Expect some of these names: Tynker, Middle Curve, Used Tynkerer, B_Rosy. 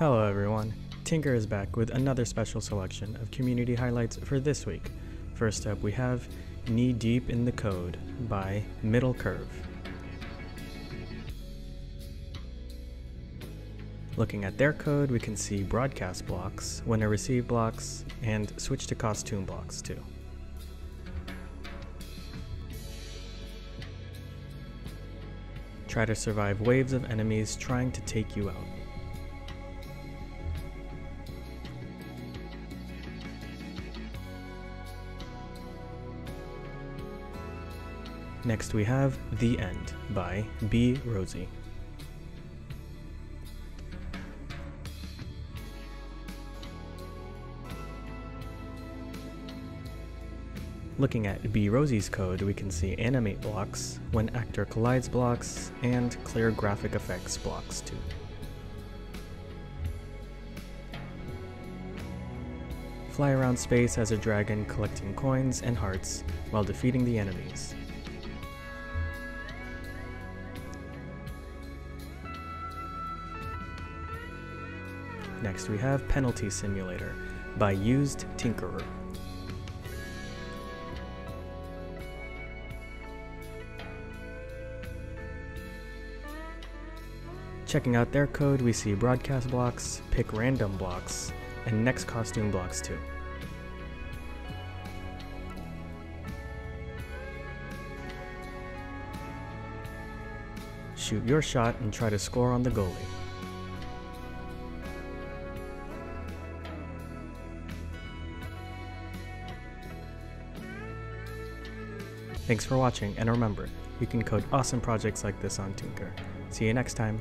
Hello everyone, Tynker is back with another special selection of community highlights for this week. First up we have Knee Deep in the Code by Middle Curve. Looking at their code, we can see broadcast blocks, winner receive blocks, and switch to costume blocks too. Try to survive waves of enemies trying to take you out. Next we have The End by B_Rosy. Looking at B_Rosy's code, we can see animate blocks, when actor collides blocks, and clear graphic effects blocks too. Fly around space as a dragon collecting coins and hearts while defeating the enemies. Next we have Penalty Simulator by Used Tynkerer. Checking out their code, we see broadcast blocks, pick random blocks, and next costume blocks too. Shoot your shot and try to score on the goalie. Thanks for watching, and remember, you can code awesome projects like this on Tynker. See you next time!